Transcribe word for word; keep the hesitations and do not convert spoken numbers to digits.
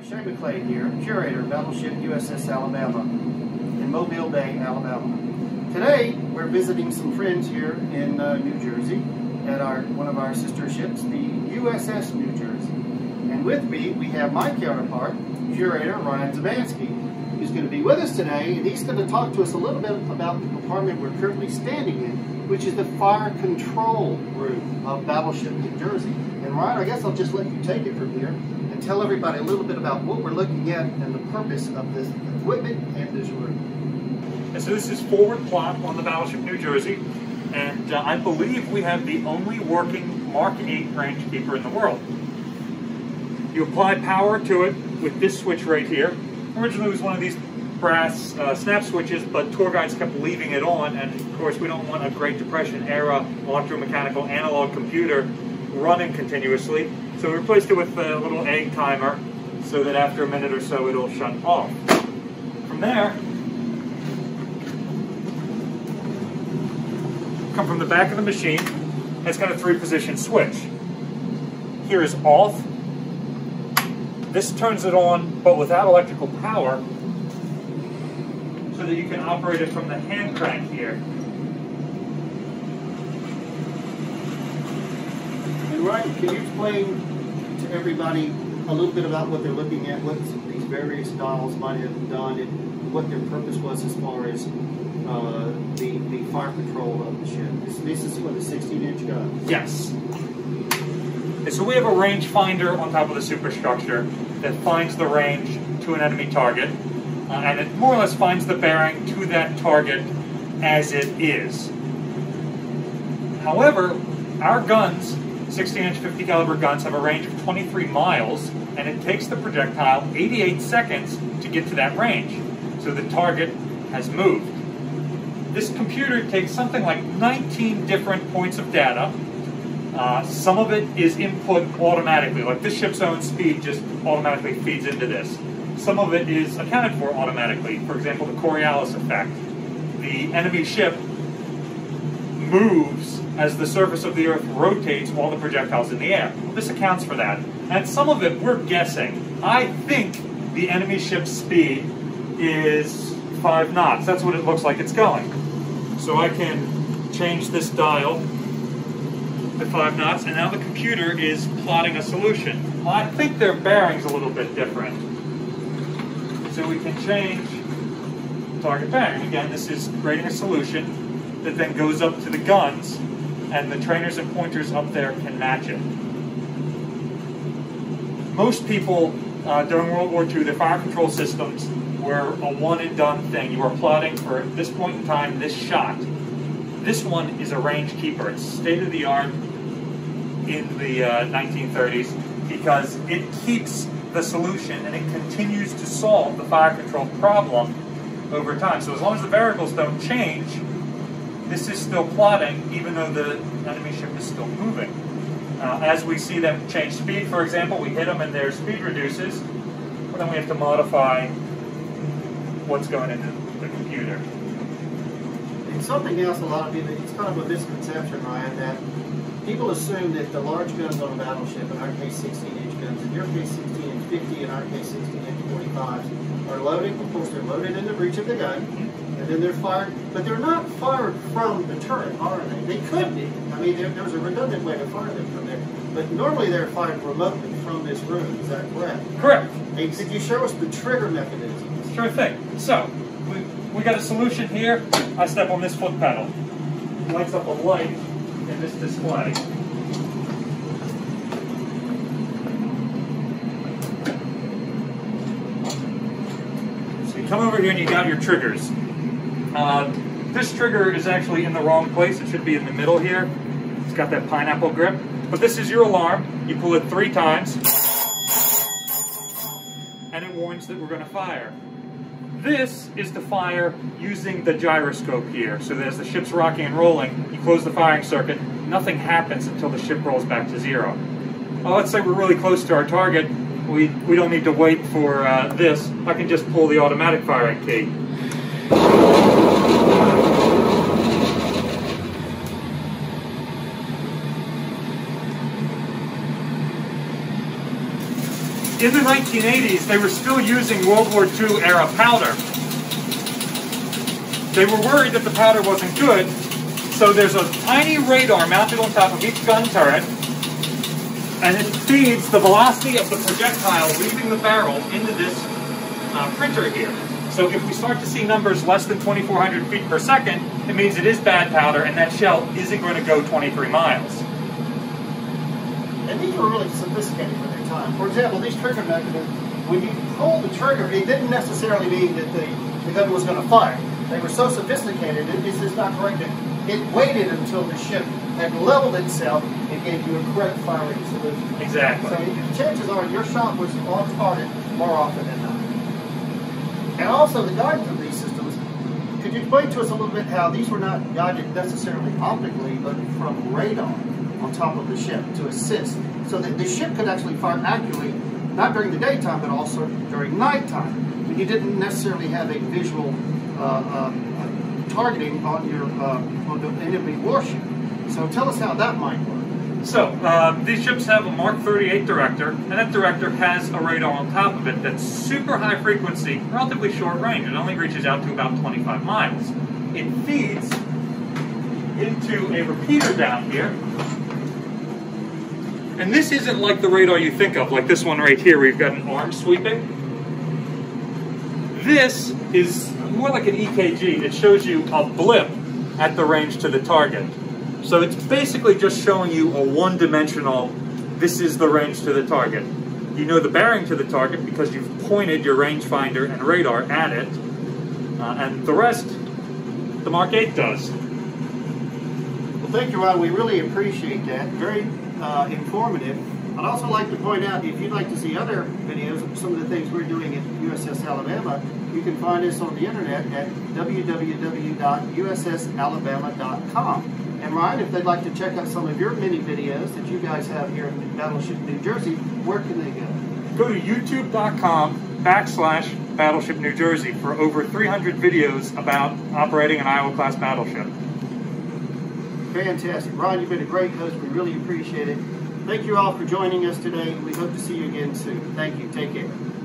Hi, Shea McLean here, curator of battleship U S S Alabama in Mobile Bay, Alabama. Today we're visiting some friends here in uh, New Jersey at our one of our sister ships, the U S S New Jersey. And with me we have my counterpart, curator Ryan Zabansky, who's going to be with us today, and he's going to talk to us a little bit about the compartment we're currently standing in, which is the fire control room of battleship New Jersey. And Ryan, I guess I'll just let you take it from here. Tell everybody a little bit about what we're looking at and the purpose of this equipment and this room. And so this is forward plot on the battleship New Jersey, and uh, I believe we have the only working Mark eight rangekeeper in the world. You apply power to it with this switch right here. Originally it was one of these brass uh, snap switches, but tour guides kept leaving it on, and of course we don't want a Great Depression era electromechanical analog computer running continuously, so we replaced it with a little egg timer so that after a minute or so it'll shut off. From there, come from the back of the machine, it's got a three position switch. Here is off. This turns it on but without electrical power, so that you can operate it from the hand crank here. Ryan, can you explain to everybody a little bit about what they're looking at, what these various dials might have done, and what their purpose was as far as uh, the, the fire control of the ship? This, this is for the sixteen inch gun. Yes. And so we have a range finder on top of the superstructure that finds the range to an enemy target, uh, and it more or less finds the bearing to that target as it is. However, our guns, sixteen inch fifty caliber guns, have a range of twenty-three miles, and it takes the projectile eighty-eight seconds to get to that range. So the target has moved. This computer takes something like nineteen different points of data. Uh, some of it is input automatically, like this ship's own speed just automatically feeds into this. Some of it is accounted for automatically, for example, the Coriolis effect. The enemy ship moves as the surface of the Earth rotates while the projectile's in the air. This accounts for that. And some of it we're guessing. I think the enemy ship's speed is five knots. That's what it looks like it's going. So I can change this dial to five knots, and now the computer is plotting a solution. Well, I think their bearing's a little bit different. So we can change target bearing. Again, this is creating a solution that then goes up to the guns, and the trainers and pointers up there can match it. Most people uh, during World War Two, their fire control systems were a one and done thing. You were plotting for, at this point in time, this shot. This one is a range keeper. It's state of the art in the uh, nineteen thirties because it keeps the solution and it continues to solve the fire control problem over time. So as long as the variables don't change, this is still plotting, even though the enemy ship is still moving. Uh, as we see them change speed, for example, we hit them and their speed reduces, but then we have to modify what's going into the computer. And something else a lot of people, it's kind of a misconception, Ryan, that people assume that the large guns on a battleship, in our case sixteen inch guns, in your case sixteen inch fifty, in our case sixteen inch forty-fives, are loaded. Of course, they're loaded in the breech of the gun, and then they're fired, but they're not fired from the turret, are they? They could be. I mean, there, there's a redundant way to fire them from there, but normally they're fired remotely from this room. Is that correct? Correct. And could you show us the trigger mechanism? Sure thing. So, we, we got a solution here. I step on this foot pedal. It lights up a light in this display. So you come over here and you got your triggers. Uh, this trigger is actually in the wrong place. It should be in the middle here. It's got that pineapple grip. But this is your alarm. You pull it three times, and it warns that we're going to fire. This is to fire using the gyroscope here. So that as the ship's rocking and rolling, you close the firing circuit. Nothing happens until the ship rolls back to zero. Well, let's say we're really close to our target. We, we don't need to wait for uh, this. I can just pull the automatic firing key. in the nineteen eighties, they were still using World War Two era powder. They were worried that the powder wasn't good, so there's a tiny radar mounted on top of each gun turret, and it feeds the velocity of the projectile leaving the barrel into this uh, printer here. So if we start to see numbers less than twenty-four hundred feet per second, it means it is bad powder, and that shell isn't going to go twenty-three miles. And these were really sophisticated for their time. For example, these trigger mechanisms, when you pull the trigger, it didn't necessarily mean that the, the gun was going to fire. They were so sophisticated, it, this is not corrected. It waited until the ship had leveled itself and gave you a correct firing solution. Exactly. So the chances are your shot was on target more often than not. And also the guidance of these systems, could you explain to us a little bit how these were not guided necessarily optically, but from radar on top of the ship to assist, so that the ship could actually fire accurately, not during the daytime, but also during nighttime, when you didn't necessarily have a visual uh, uh, targeting on your uh, on the enemy warship. So tell us how that might work. So uh, these ships have a Mark thirty-eight director, and that director has a radar on top of it that's super high frequency, relatively short range. It only reaches out to about twenty-five miles. It feeds into a repeater down here. And this isn't like the radar you think of, like this one right here where you've got an arm sweeping. This is more like an E K G. It shows you a blip at the range to the target. So it's basically just showing you a one-dimensional, this is the range to the target. You know the bearing to the target because you've pointed your rangefinder and radar at it, uh, and the rest, the Mark eight does. Well, thank you, Ron. We really appreciate that. Very uh, informative. I'd also like to point out, if you'd like to see other videos of some of the things we're doing at U S S Alabama, you can find us on the internet at w w w dot u s s alabama dot com. And Ryan, if they'd like to check out some of your mini videos that you guys have here in Battleship New Jersey, where can they go? Go to youtube.com backslash Battleship New Jersey for over three hundred videos about operating an Iowa-class battleship. Fantastic. Ryan, you've been a great host. We really appreciate it. Thank you all for joining us today. We hope to see you again soon. Thank you. Take care.